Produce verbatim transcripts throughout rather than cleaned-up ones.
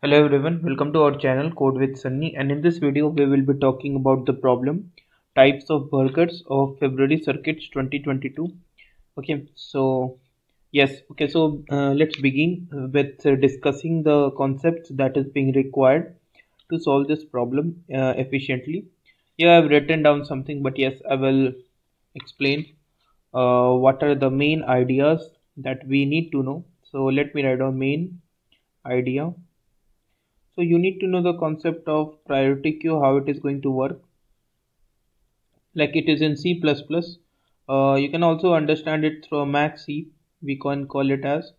Hello everyone, welcome to our channel Code with Sunny, and in this video we will be talking about the problem types of burgers of February circuits twenty twenty-two. Okay, so yes, okay, so uh, let's begin with uh, discussing the concepts that is being required to solve this problem uh, efficiently. Here I have written down something, but yes, I will explain uh, what are the main ideas that we need to know. So let me write down main idea. So you need to know the concept of priority queue, how it is going to work, like it is in C plus plus. Uh, you can also understand it through max heap, we can call it as.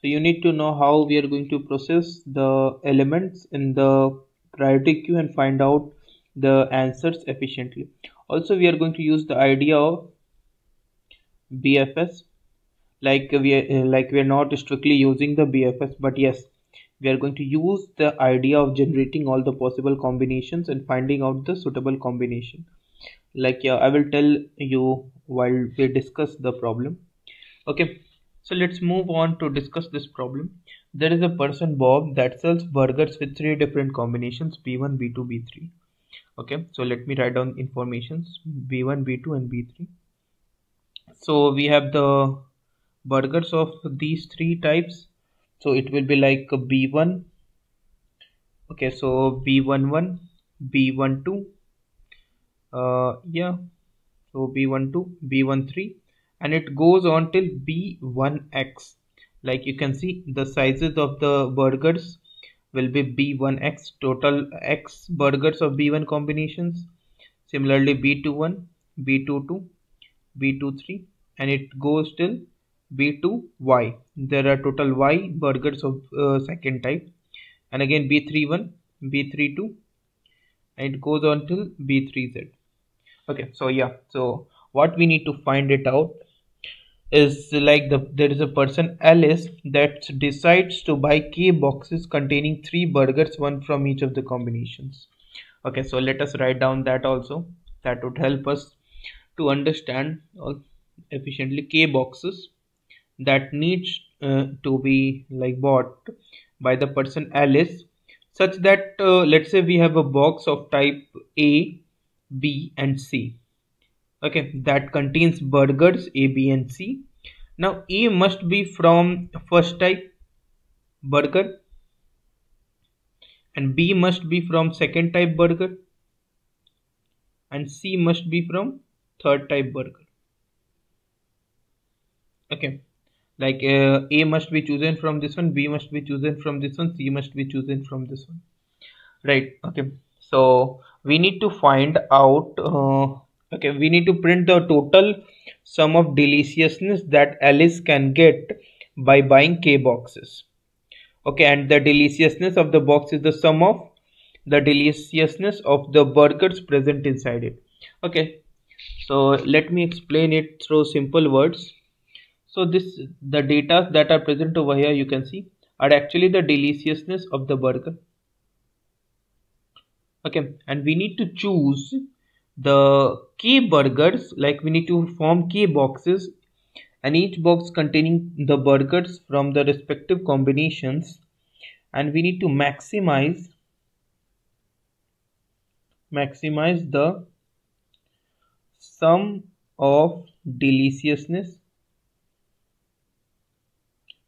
So you need to know how we are going to process the elements in the priority queue and find out the answers efficiently. Also we are going to use the idea of B F S, like we are, like we are not strictly using the B F S, but yes, we are going to use the idea of generating all the possible combinations and finding out the suitable combination. Like yeah, I will tell you while we discuss the problem. Okay, so let's move on to discuss this problem. There is a person Bob that sells burgers with three different combinations B one, B two, B three. Okay, so let me write down informations B one, B two and B three. So we have the burgers of these three types. So it will be like B one, okay, so B one one, B one two, uh, yeah, so B one two, B one three, and it goes on till B one X. Like you can see, the sizes of the burgers will be B one X, total X burgers of B one combinations. Similarly, B two one, B two two, B two three, and it goes till B two Y. There are total Y burgers of uh, second type, and again B three one, B three two, and it goes on till B three Z. Okay, so yeah, so what we need to find it out is like the there is a person Alice that decides to buy K boxes containing three burgers, one from each of the combinations. Okay, so let us write down that also, that would help us to understand uh, efficiently. K boxes that needs uh, to be like bought by the person Alice, such that uh, let's say we have a box of type A, B and C. Okay, that contains burgers A, B and C. Now A must be from first type burger, and B must be from second type burger, and C must be from third type burger. Okay, like uh, A must be chosen from this one, B must be chosen from this one, C must be chosen from this one, right? Okay, so we need to find out uh, okay, we need to print the total sum of deliciousness that Alice can get by buying K boxes. Okay, and the deliciousness of the box is the sum of the deliciousness of the burgers present inside it. Okay, so let me explain it through simple words. So this, the data that are present over here, you can see, are actually the deliciousness of the burger. Okay, and we need to choose the K burgers, like we need to form K boxes, and each box containing the burgers from the respective combinations, and we need to maximize maximize the sum of deliciousness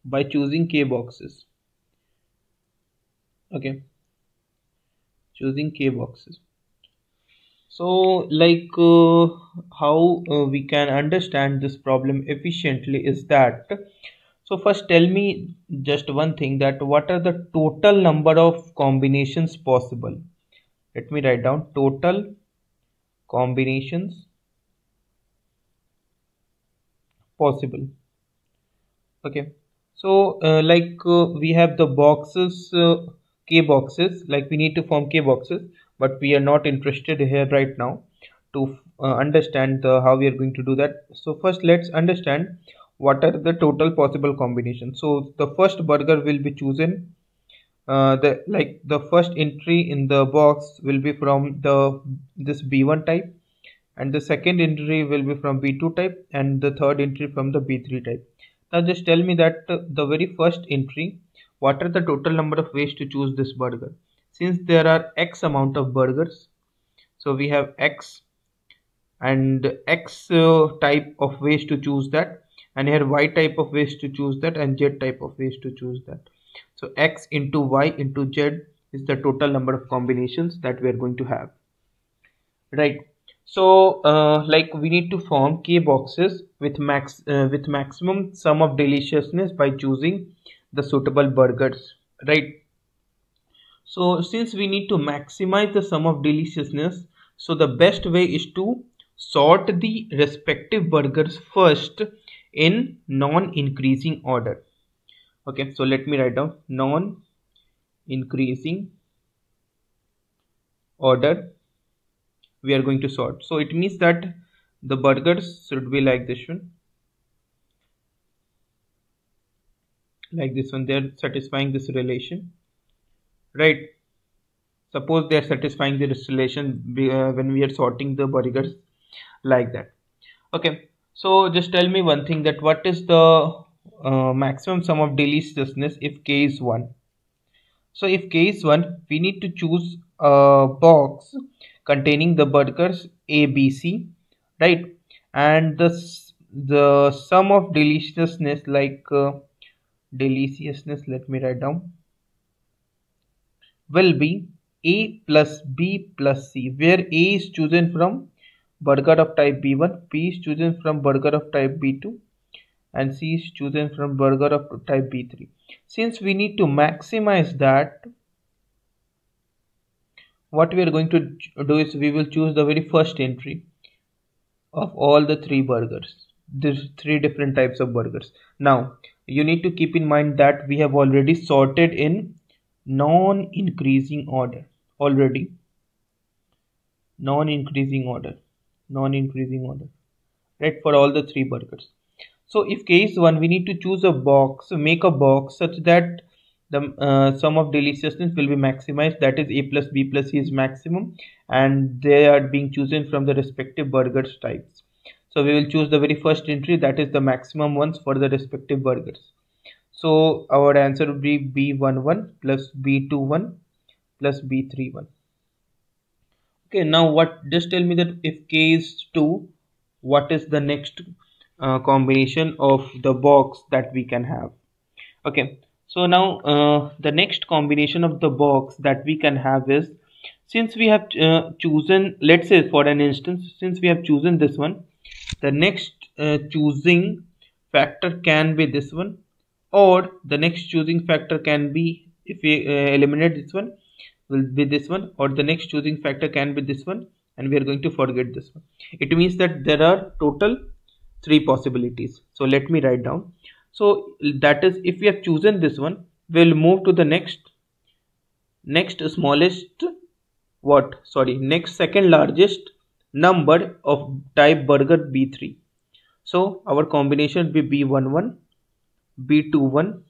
by choosing K boxes. Okay, choosing K boxes. So like uh, how uh, we can understand this problem efficiently is that, so first tell me just one thing, that what are the total number of combinations possible. Let me write down total combinations possible. Okay, so uh, like uh, we have the boxes, uh, K boxes, like we need to form K boxes, but we are not interested here right now to uh, understand the, how we are going to do that. So first let's understand what are the total possible combinations. So the first burger will be chosen, uh, the like the first entry in the box will be from the this B one type, and the second entry will be from B two type, and the third entry from the B three type. Now just tell me that the very first entry What are the total number of ways to choose this burger? Since there are x amount of burgers, so we have x and x uh, type of ways to choose that, and here y type of ways to choose that, and z type of ways to choose that. So x into y into z is the total number of combinations that we are going to have, right? So uh, like we need to form k boxes with max uh, with maximum sum of deliciousness by choosing the suitable burgers, right? So since we need to maximize the sum of deliciousness, so the best way is to sort the respective burgers first in non-increasing order. Okay, so let me write down non-increasing order we are going to sort. So it means that the burgers should be like this one, like this one. They are satisfying this relation, right? Suppose they are satisfying this relation when we are sorting the burgers like that. Okay, so just tell me one thing, that what is the uh, maximum sum of deliciousness if k is one? So if k is one, we need to choose a box containing the burgers A, B, C, right? And the the sum of deliciousness, like uh, deliciousness, let me write down, will be A plus B plus C, where A is chosen from burger of type B one, B is chosen from burger of type B two, and C is chosen from burger of type B three. Since we need to maximize that, what we are going to do is we will choose the very first entry of all the three burgers, these three different types of burgers. Now you need to keep in mind that we have already sorted in non-increasing order already non-increasing order non-increasing order right, for all the three burgers. So if k is one, we need to choose a box, make a box such that the uh, sum of deliciousness will be maximized, that is A plus B plus C is maximum, and they are being chosen from the respective burgers types. So we will choose the very first entry, that is the maximum ones for the respective burgers. So our answer would be B one one plus B two one plus B three one. Okay, now what, just tell me that if k is two, what is the next uh, combination of the box that we can have? Okay, so now uh, the next combination of the box that we can have is, since we have uh, chosen, let's say for an instance, since we have chosen this one, the next uh, choosing factor can be this one, or the next choosing factor can be, if we uh, eliminate this one, will be this one, or the next choosing factor can be this one, and we are going to forget this one. It means that there are total three possibilities. So let me write down. So that is, if we have chosen this one, we will move to the next next smallest what sorry next second largest number of type burger B three. So our combination will be B one one, B two one,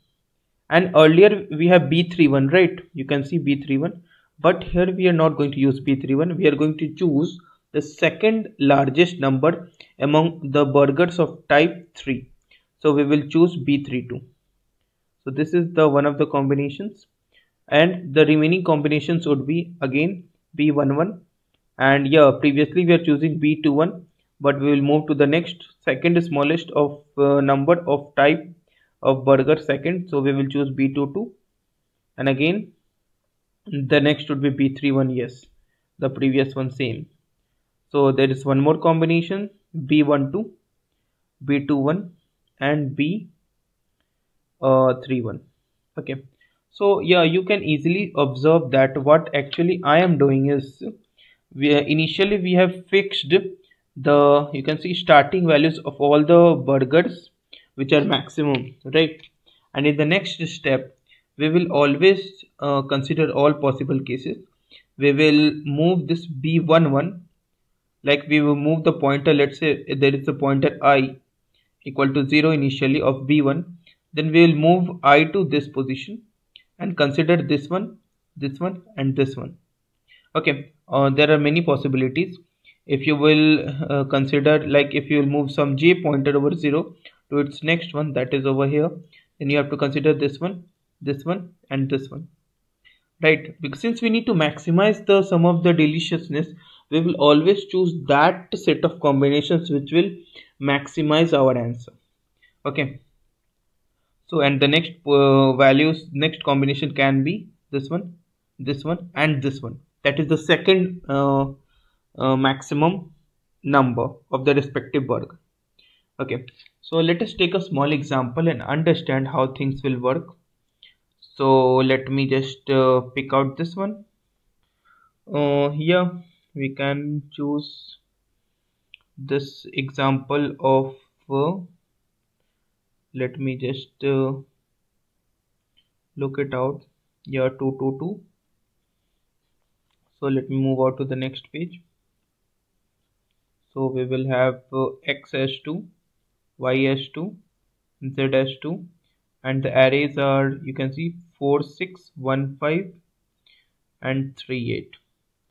and earlier we have B three one, right? You can see B three one, but here we are not going to use B three one. We are going to choose the second largest number among the burgers of type three. So we will choose B three two. So this is the one of the combinations, and the remaining combinations would be again B one one, and yeah, previously we are choosing B two one, but we will move to the next second smallest of uh, number of type of burger second, so we will choose B two two, and again the next would be B three one. Yes, the previous one same. So there is one more combination, B one two, B two one, and B three one. Okay, so yeah, you can easily observe that what actually I am doing is, we initially we have fixed the, you can see, starting values of all the burgers which are maximum, right? And in the next step we will always uh, consider all possible cases. We will move this B one one, like we will move the pointer, let's say there is a pointer I equal to zero initially of B one, then we will move I to this position and consider this one, this one, and this one. Okay, uh, there are many possibilities. If you will uh, consider, like if you will move some j pointer over zero to its next one, that is over here, then you have to consider this one, this one and this one, right? Because since we need to maximize the sum of the deliciousness, we will always choose that set of combinations which will maximize our answer. Okay, so and the next uh, values, next combination can be this one, this one and this one. That is the second uh, uh, maximum number of the respective burger. Okay, so let us take a small example and understand how things will work. So let me just uh, pick out this one. Uh, here we can choose this example of uh, let me just uh, look it out here, two two two. So let me move out to the next page. So we will have uh, x as two, y as two, z as two, and the arrays are, you can see, four six one five and three eight.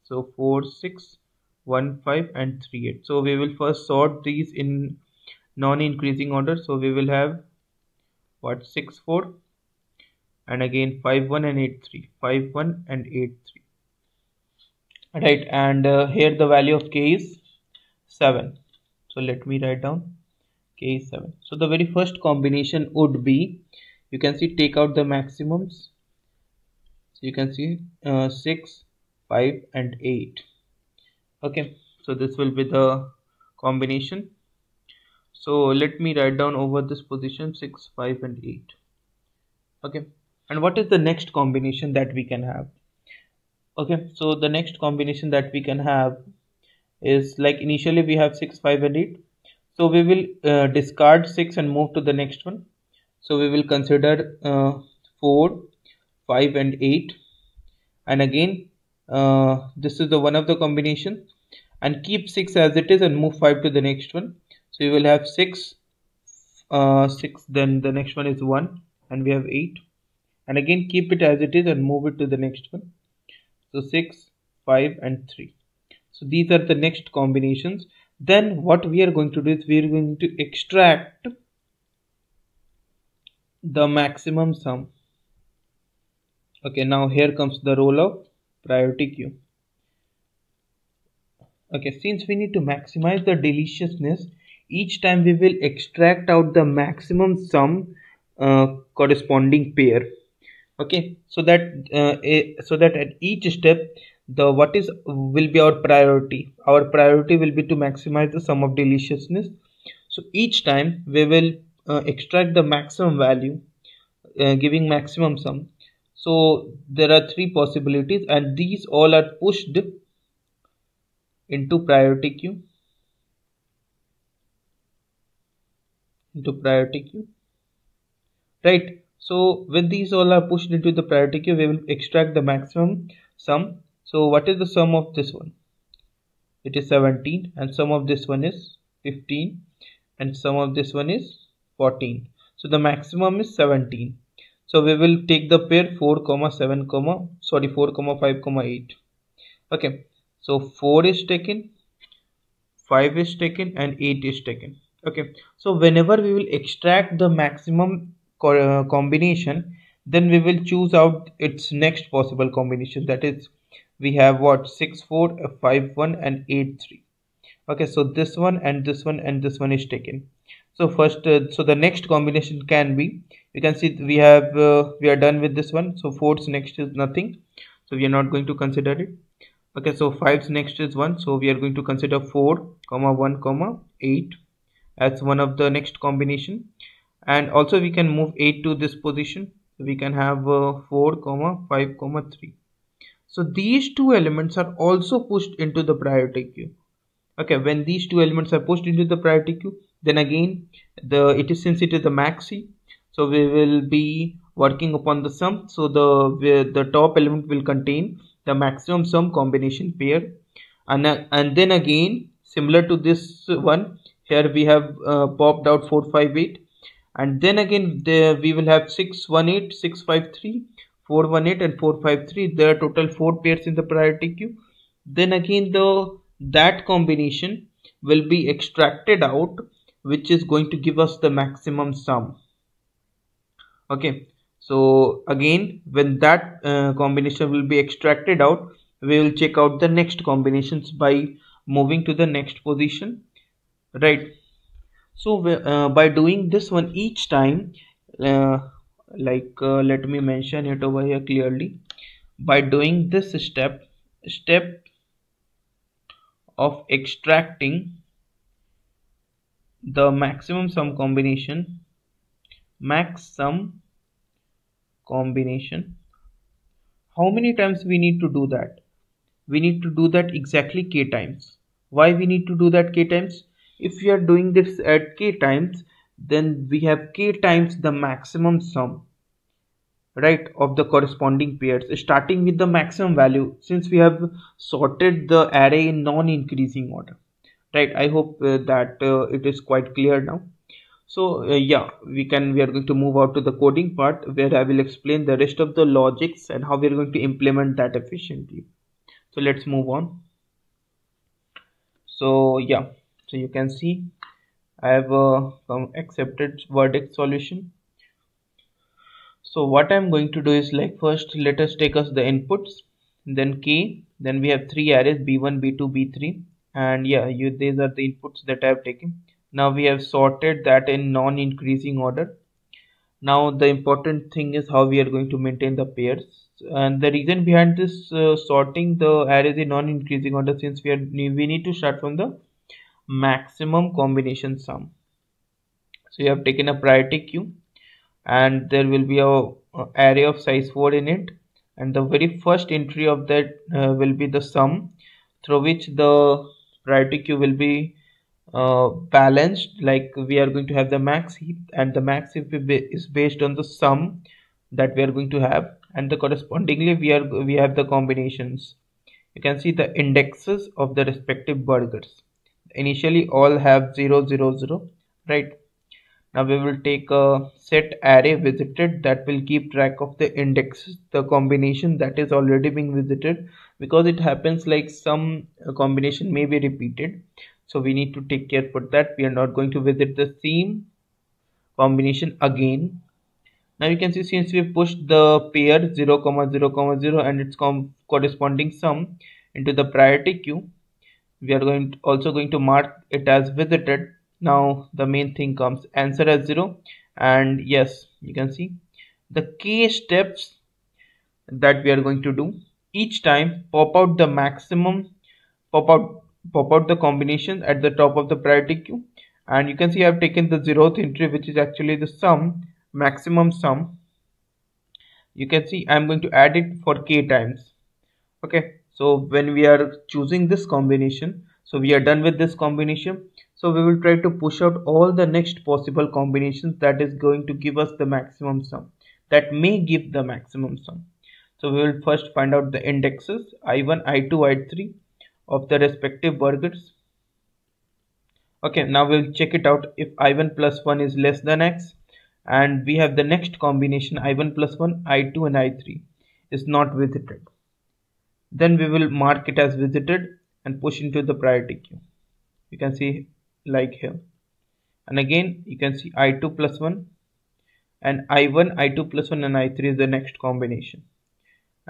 So four six one five and three eight. So we will first sort these in non-increasing order. So we will have what, six four and again five one and eight three, five one and eight three. Right, and uh, here the value of k is seven. So let me write down k is seven. So the very first combination would be, you can see, take out the maximums. So you can see uh, six, five and eight. Okay, so this will be the combination. So let me write down over this position six, five and eight. Okay, and what is the next combination that we can have? Okay, so the next combination that we can have is, like, initially we have six, five and eight. So we will uh, discard six and move to the next one. So we will consider uh, four, five and eight. And again, uh, this is the one of the combination. And keep six as it is and move five to the next one. So we will have six, uh, six, then the next one is one and we have eight. And again, keep it as it is and move it to the next one. So six, five and three. So these are the next combinations. Then what we are going to do is we are going to extract the maximum sum. Okay, now here comes the role of priority queue. Okay, since we need to maximize the deliciousness, each time we will extract out the maximum sum uh, corresponding pair. Okay, so that uh, a, so that at each step, the what is will be our priority. Our priority will be to maximize the sum of deliciousness. So each time we will uh, extract the maximum value, uh, giving maximum sum. So there are three possibilities, and these all are pushed into priority queue. Into priority queue, right? So when these all are pushed into the priority queue, we will extract the maximum sum. So what is the sum of this one? It is seventeen, and sum of this one is fifteen, and sum of this one is fourteen. So the maximum is seventeen. So we will take the pair four, seven, sorry four, five, eight. Okay, so four is taken, five is taken and eight is taken. Okay, so whenever we will extract the maximum co- combination, then we will choose out its next possible combination. That is, we have what, six four, five one and eight three. Okay, so this one and this one and this one is taken. So first uh, so the next combination can be, you can see we have uh, we are done with this one. So four's next is nothing, so we are not going to consider it. Okay, so five's next is one, so we are going to consider four, one, eight as one of the next combination. And also we can move eight to this position, so we can have uh, four, five, three. So these two elements are also pushed into the priority queue. Okay, when these two elements are pushed into the priority queue, then again the it is since it is the maxi, so we will be working upon the sum. So the the top element will contain the maximum sum combination pair, and and then again, similar to this one, here we have uh, popped out four five eight, and then again the, we will have six one eight, six five three. four one eight and four five three. There are total four pairs in the priority queue. Then again the that combination will be extracted out, which is going to give us the maximum sum. Okay, So again, when that uh, combination will be extracted out, we will check out the next combinations by moving to the next position, right? So uh, by doing this one each time, uh, like uh, let me mention it over here clearly, by doing this step step of extracting the maximum sum combination max sum combination, how many times we need to do that? We need to do that exactly k times. Why we need to do that k times? If we are doing this at k times, then we have k times the maximum sum, right, of the corresponding pairs, starting with the maximum value, since we have sorted the array in non-increasing order, right? I hope uh, that uh, it is quite clear now. So uh, yeah, we can we are going to move out to the coding part, where I will explain the rest of the logics and how we are going to implement that efficiently. So let's move on. So yeah, so you can see I have uh, some accepted verdict solution. So what I'm going to do is, like, first let us take us the inputs, then k, then we have three arrays b one b two b three, and yeah, you these are the inputs that I have taken. Now we have sorted that in non-increasing order. Now the important thing is how we are going to maintain the pairs, and the reason behind this uh, sorting the arrays in non-increasing order, since we are we need to start from the maximum combination sum. So you have taken a priority queue, and there will be a, a array of size four in it, and the very first entry of that uh, will be the sum, through which the priority queue will be Uh, balanced. Like, we are going to have the max heap, and the max heap is based on the sum that we are going to have, and the correspondingly we are we have the combinations. You can see the indexes of the respective burgers. Initially all have zero zero zero, right? Now we will take a set array visited that will keep track of the indexes, the combination that is already being visited, because it happens like some combination may be repeated. So we need to take care for that. We are not going to visit the same combination again. Now you can see, since we pushed the pair zero comma zero comma zero and its corresponding sum into the priority queue, we are going to also going to mark it as visited. Now the main thing comes, answer as zero, and yes, you can see the k steps that we are going to do. Each time pop out the maximum, pop out pop out the combination at the top of the priority queue, and you can see I have taken the zeroth entry, which is actually the sum, maximum sum. You can see I am going to add it for k times. Okay, so when we are choosing this combination, so we are done with this combination, so we will try to push out all the next possible combinations that is going to give us the maximum sum, that may give the maximum sum. So we will first find out the indexes i one i two i three of the respective burgers. Okay, now we'll check it out if i one plus one is less than x, and we have the next combination i one plus one i two and i three is not visited, then we will mark it as visited and push into the priority queue. You can see like here, and again you can see i two plus one and i one i two plus one and i three is the next combination,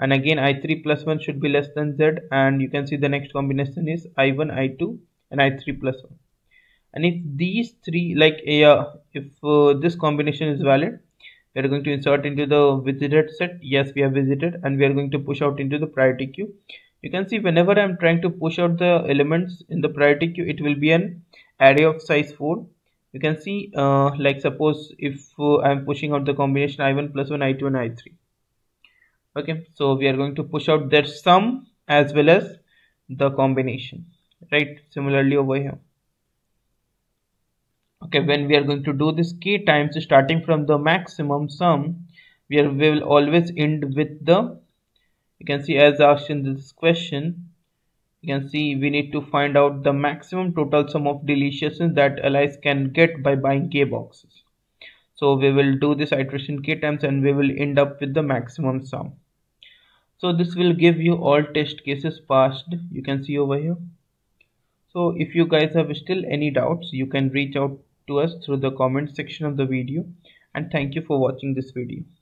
and again i three plus one should be less than z, and you can see the next combination is i one i two and i three plus one. And if these three, like yeah, if uh, this combination is valid, we are going to insert into the visited set. Yes, we have visited, and we are going to push out into the priority queue. You can see whenever I am trying to push out the elements in the priority queue, it will be an array of size four. You can see uh, like suppose if uh, I am pushing out the combination i one plus one i two and i three. Okay, so we are going to push out their sum as well as the combination, right? Similarly over here. Okay, when we are going to do this k times starting from the maximum sum, we, are, we will always end with the, you can see as asked in this question, you can see we need to find out the maximum total sum of deliciousness that allies can get by buying k boxes. So we will do this iteration k times, and we will end up with the maximum sum. So this will give you all test cases passed, you can see over here. So if you guys have still any doubts, you can reach out to us through the comment section of the video, and thank you for watching this video.